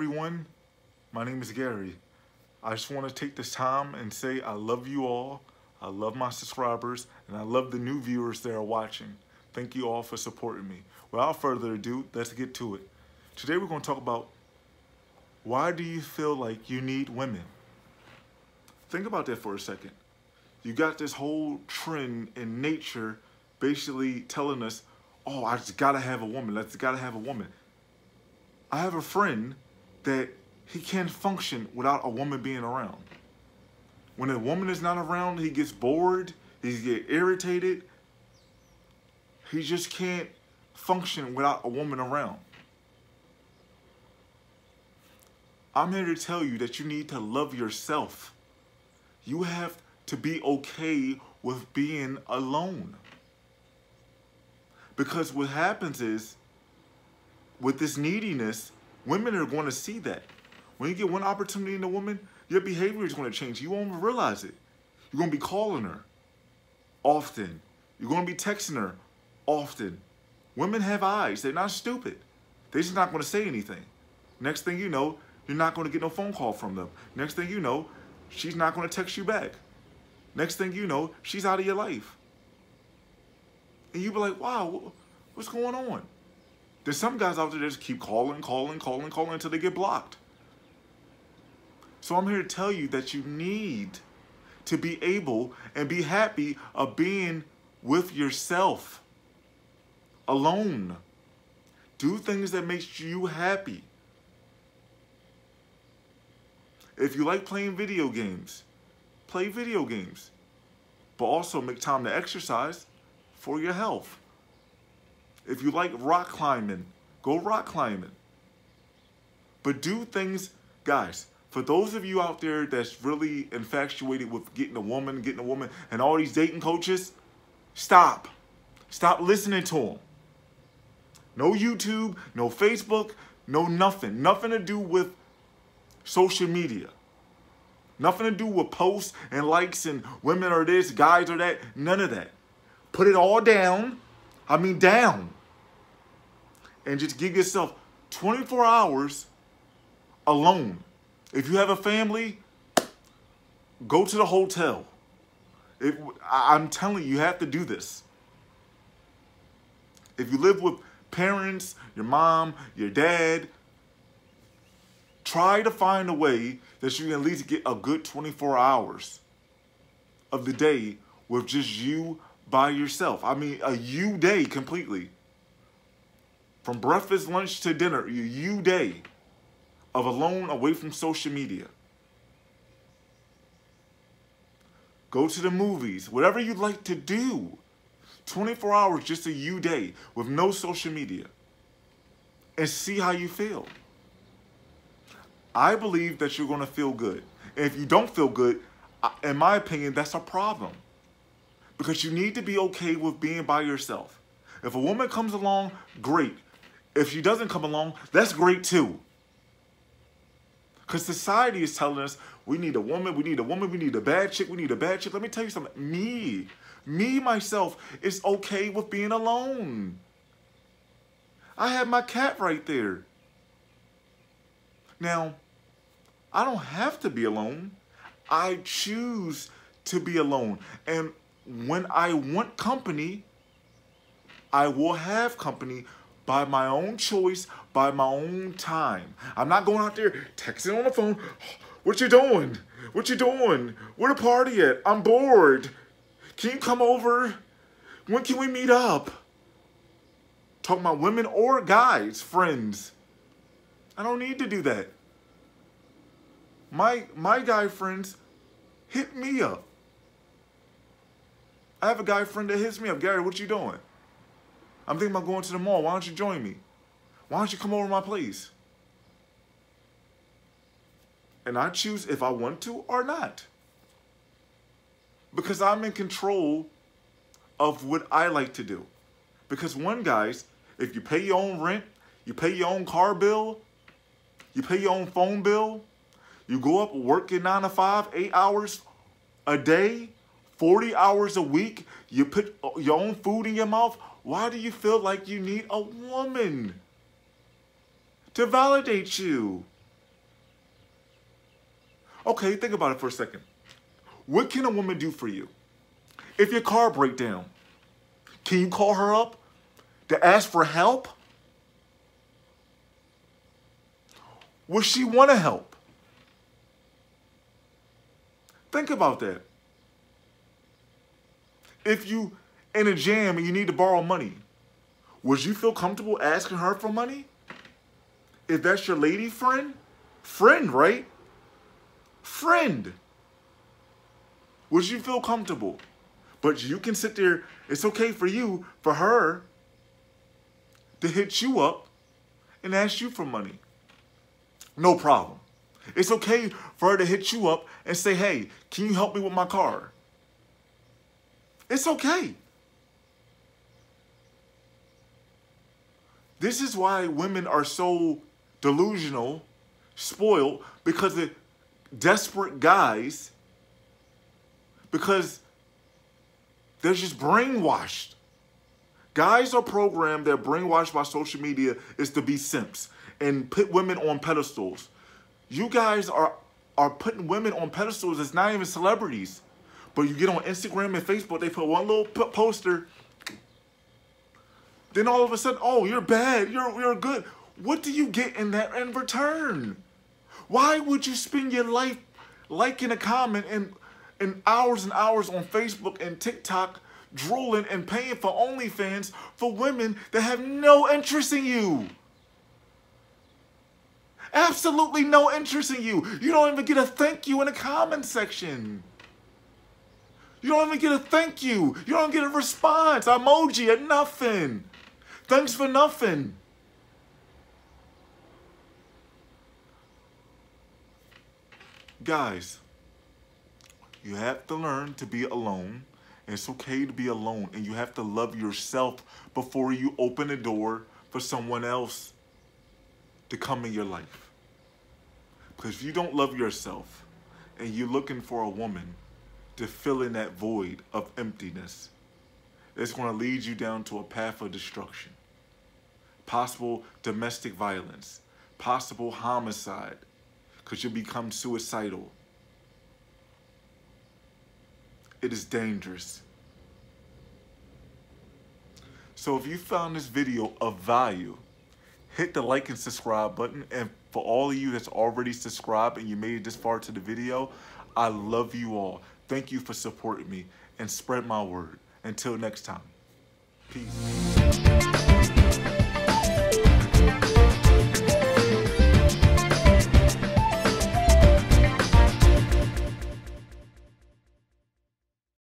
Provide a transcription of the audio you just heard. everyone, my name is Gary. I just want to take this time and say I love you all, I love my subscribers, and I love the new viewers that are watching. Thank you all for supporting me. Without further ado, let's get to it. Today we're going to talk about why do you feel like you need women? Think about that for a second. You got this whole trend in nature basically telling us, oh, I just gotta have a woman, let's gotta have a woman. I have a friend that he can't function without a woman being around. When a woman is not around, he gets bored, he gets irritated. He just can't function without a woman around. I'm here to tell you that you need to love yourself. You have to be okay with being alone. Because what happens is, with this neediness, women are going to see that. When you get one opportunity in a woman, your behavior is going to change. You won't realize it. You're going to be calling her often. You're going to be texting her often. Women have eyes. They're not stupid. They're just not going to say anything. Next thing you know, you're not going to get no phone call from them. Next thing you know, she's not going to text you back. Next thing you know, she's out of your life. And you be like, wow, what's going on? There's some guys out there that just keep calling until they get blocked. So I'm here to tell you that you need to be able and be happy of being with yourself, alone. Do things that makes you happy. If you like playing video games, play video games, but also make time to exercise for your health. If you like rock climbing, go rock climbing. But do things, guys, for those of you out there that's really infatuated with getting a woman, and all these dating coaches, stop. Stop listening to them. No YouTube, no Facebook, no nothing. Nothing to do with social media. Nothing to do with posts and likes and women are this, guys are that, none of that. Put it all down. I mean down, and just give yourself 24 hours alone. If you have a family, go to the hotel. I'm telling you, you have to do this. If you live with parents, your mom, your dad, try to find a way that you can at least get a good 24 hours of the day with just you by yourself. I mean, a you day completely. From breakfast, lunch to dinner, a you day of alone away from social media. Go to the movies, whatever you'd like to do. 24 hours, just a you day with no social media. And see how you feel. I believe that you're gonna feel good. And if you don't feel good, in my opinion, that's a problem. Because you need to be okay with being by yourself. If a woman comes along, great. If she doesn't come along, that's great too. Because society is telling us, we need a woman, we need a woman, we need a bad chick, we need a bad chick. Let me tell you something, myself, is okay with being alone. I have my cat right there. Now, I don't have to be alone. I choose to be alone. And when I want company, I will have company by my own choice, by my own time. I'm not going out there texting on the phone. What you doing? What you doing? Where the party at? I'm bored. Can you come over? When can we meet up? Talking about women or guys, friends. I don't need to do that. My guy friends hit me up. I have a guy friend that hits me up. Gary, what you doing? I'm thinking about going to the mall. Why don't you join me? Why don't you come over to my place? And I choose if I want to or not. Because I'm in control of what I like to do. Because one, guys, if you pay your own rent, you pay your own car bill, you pay your own phone bill, you go up working 9 to 5, 8 hours a day, 40 hours a week, you put your own food in your mouth. Why do you feel like you need a woman to validate you? Okay, think about it for a second. What can a woman do for you? If your car breaks down, can you call her up to ask for help? Will she want to help? Think about that. If you in a jam and you need to borrow money, would you feel comfortable asking her for money? If that's your lady friend, right? Friend. Would you feel comfortable? But you can sit there, it's okay for you, for her to hit you up and ask you for money. No problem. It's okay for her to hit you up and say, hey, can you help me with my car? It's okay. This is why women are so delusional, spoiled, because of desperate guys, because they're just brainwashed. Guys are programmed, they're brainwashed by social media, is to be simps and put women on pedestals. You guys are putting women on pedestals. It's not even celebrities. But you get on Instagram and Facebook, they put one little poster. Then all of a sudden, oh, you're bad, you're good. What do you get in that in return? Why would you spend your life liking a comment and hours on Facebook and TikTok, drooling and paying for OnlyFans for women that have no interest in you? Absolutely no interest in you. You don't even get a thank you in the comment section. You don't even get a thank you. You don't get a response, emoji, or nothing. Thanks for nothing. Guys, you have to learn to be alone. It's okay to be alone, and you have to love yourself before you open the door for someone else to come in your life. Because if you don't love yourself and you're looking for a woman to fill in that void of emptiness, it's going to lead you down to a path of destruction. Possible domestic violence, possible homicide, because you'll become suicidal. It is dangerous. So if you found this video of value, hit the like and subscribe button. And for all of you that's already subscribed and you made it this far to the video, I love you all. Thank you for supporting me, and spread my word. Until next time, peace.